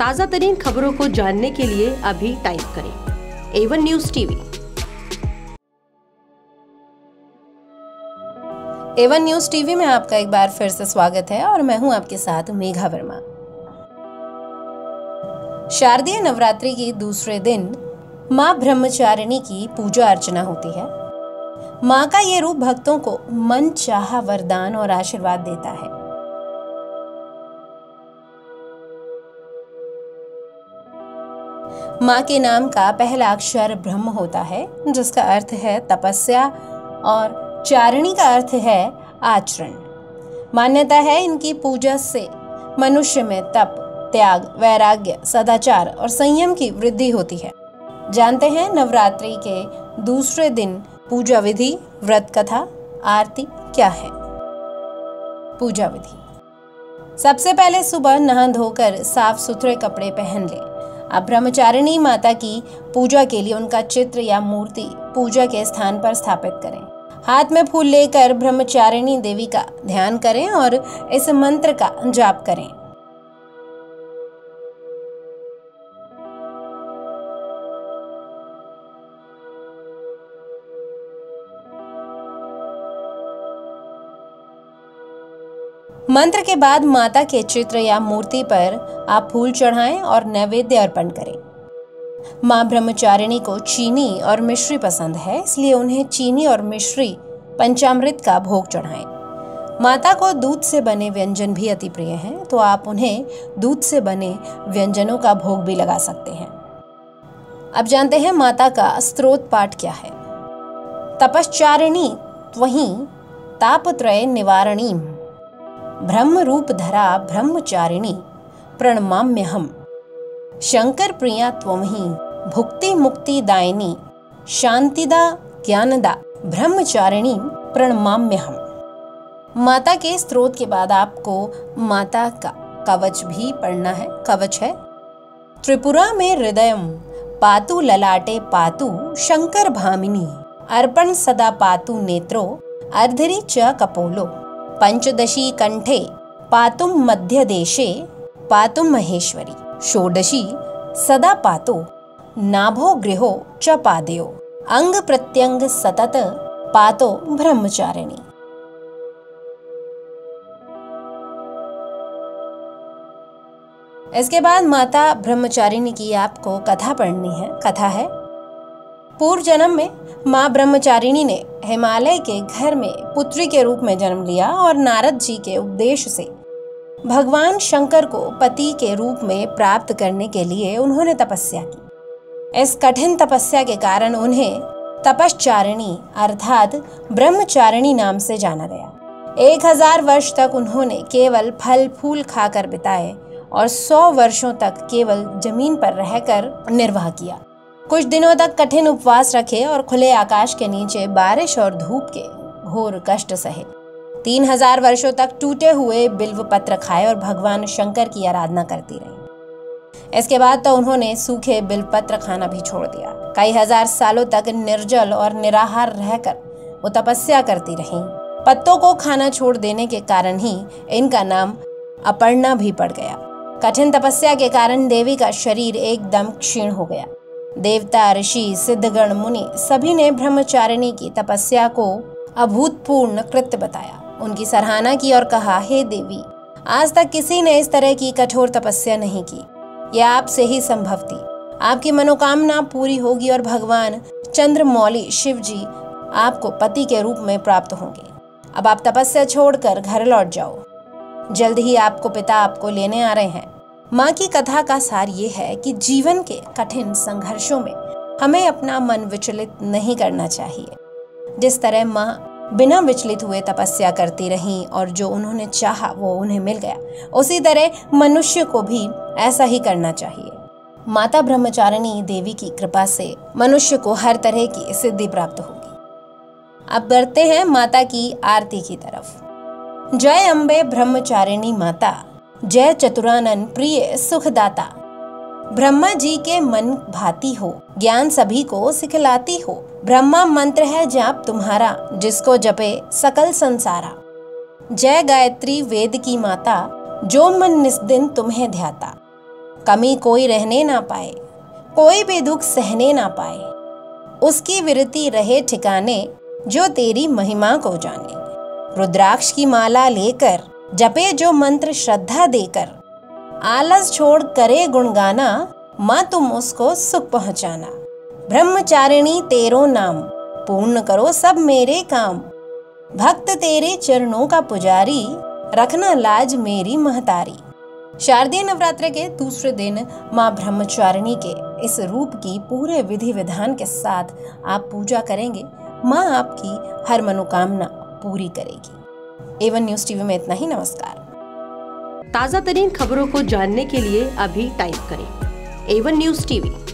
ताज़ा तरीन खबरों को जानने के लिए अभी टाइप करें Avon news TV. Avon news TV में आपका एक बार फिर से स्वागत है और मैं हूं आपके साथ मेघा वर्मा। शारदीय नवरात्रि के दूसरे दिन माँ ब्रह्मचारिणी की पूजा अर्चना होती है। माँ का ये रूप भक्तों को मन चाहा वरदान और आशीर्वाद देता है। माँ के नाम का पहला अक्षर ब्रह्म होता है, जिसका अर्थ है तपस्या और चारिणी का अर्थ है आचरण। मान्यता है इनकी पूजा से मनुष्य में तप, त्याग, वैराग्य, सदाचार और संयम की वृद्धि होती है। जानते हैं नवरात्रि के दूसरे दिन पूजा विधि, व्रत कथा, आरती क्या है। पूजा विधि, सबसे पहले सुबह नहा धोकर साफ सुथरे कपड़े पहन लें। अब ब्रह्मचारिणी माता की पूजा के लिए उनका चित्र या मूर्ति पूजा के स्थान पर स्थापित करें। हाथ में फूल लेकर ब्रह्मचारिणी देवी का ध्यान करें और इस मंत्र का जाप करें। मंत्र के बाद माता के चित्र या मूर्ति पर आप फूल चढ़ाएं और नैवेद्य अर्पण करें। माँ ब्रह्मचारिणी को चीनी और मिश्री पसंद है, इसलिए उन्हें चीनी और मिश्री पंचामृत का भोग चढ़ाएं। माता को दूध से बने व्यंजन भी अति प्रिय हैं, तो आप उन्हें दूध से बने व्यंजनों का भोग भी लगा सकते हैं। अब जानते हैं माता का स्त्रोत पाठ क्या है। तपश्चारिणी त्वहीं तापत्रय निवारणी ब्रह्म रूप धरा ब्रह्मचारिणी प्रणमाम्य हम शंकर प्रिया त्वमहि भुक्ति मुक्ति दायिनी शांतिदा ज्ञानदा ब्रह्मचारिणी प्रणमाम्य हम। माता के स्त्रोत के बाद आपको माता का कवच भी पढ़ना है। कवच है त्रिपुरा में हृदयम पातु ललाटे पातु शंकर भामिनी अर्पण सदा पातु नेत्रो अर्धरी च कपोलो पंचदशी कंठे पातुम मध्य देशे पातुम महेश्वरी षोडशी सदा पातो नाभो गृहो च पादयो अंग प्रत्यंग सतत पातो ब्रह्मचारिणी। इसके बाद माता ब्रह्मचारिणी की आपको कथा पढ़नी है। कथा है पूर्व जन्म में माँ ब्रह्मचारिणी ने हिमालय के घर में पुत्री के रूप में जन्म लिया और नारद जी के उपदेश से भगवान शंकर को पति के रूप में प्राप्त करने के लिए उन्होंने तपस्या की। इस कठिन तपस्या के कारण उन्हें तपश्चारिणी अर्थात ब्रह्मचारिणी नाम से जाना गया। 1000 वर्ष तक उन्होंने केवल फल फूल खाकर बिताए और 100 वर्षों तक केवल जमीन पर रहकर निर्वाह किया। कुछ दिनों तक कठिन उपवास रखे और खुले आकाश के नीचे बारिश और धूप के घोर कष्ट सहे। 3000 वर्षों तक टूटे हुए बिल्व पत्र खाए और भगवान शंकर की आराधना करती रही। इसके बाद तो उन्होंने सूखे बिल्व पत्र खाना भी छोड़ दिया। कई हजार सालों तक निर्जल और निराहार रहकर वो तपस्या करती रहीं। पत्तों को खाना छोड़ देने के कारण ही इनका नाम अपर्णा भी पड़ गया। कठिन तपस्या के कारण देवी का शरीर एकदम क्षीण हो गया। देवता, ऋषि, सिद्धगण, मुनि सभी ने ब्रह्मचारिणी की तपस्या को अभूतपूर्ण कृत्य बताया, उनकी सराहना की और कहा, हे देवी, आज तक किसी ने इस तरह की कठोर तपस्या नहीं की। यह आपसे ही संभव थी। आपकी मनोकामना पूरी होगी और भगवान चंद्र मौली शिवजी आपको पति के रूप में प्राप्त होंगे। अब आप तपस्या छोड़कर घर लौट जाओ, जल्द ही आपको पिता आपको लेने आ रहे हैं। माँ की कथा का सार ये है कि जीवन के कठिन संघर्षों में हमें अपना मन विचलित नहीं करना चाहिए। जिस तरह माँ बिना विचलित हुए तपस्या करती रहीं और जो उन्होंने चाहा वो उन्हें मिल गया, उसी तरह मनुष्य को भी ऐसा ही करना चाहिए। माता ब्रह्मचारिणी देवी की कृपा से मनुष्य को हर तरह की सिद्धि प्राप्त होगी। अब बढ़ते हैं माता की आरती की तरफ। जय अम्बे ब्रह्मचारिणी माता, जय चतुरानन प्रिय सुखदाता, ब्रह्मा जी के मन भाती हो, ज्ञान सभी को सिखलाती हो। ब्रह्मा मंत्र है जाप तुम्हारा, जिसको जपे सकल संसारा। जय गायत्री वेद की माता, जो मन निस्दिन तुम्हें ध्याता, कमी कोई रहने ना पाए, कोई भी दुख सहने ना पाए, उसकी विरति रहे ठिकाने, जो तेरी महिमा को जाने। रुद्राक्ष की माला लेकर जपे जो मंत्र श्रद्धा देकर, आलस छोड़ करे गुणगाना, माँ तुम उसको सुख पहुँचाना। ब्रह्मचारिणी तेरो नाम, पूर्ण करो सब मेरे काम, भक्त तेरे चरणों का पुजारी, रखना लाज मेरी महतारी। शारदीय नवरात्र के दूसरे दिन माँ ब्रह्मचारिणी के इस रूप की पूरे विधि विधान के साथ आप पूजा करेंगे, माँ आपकी हर मनोकामना पूरी करेगी। एवन न्यूज़ टीवी में इतना ही, नमस्कार। ताज़ा तरीन खबरों को जानने के लिए अभी टाइप करें एवन न्यूज़ टीवी।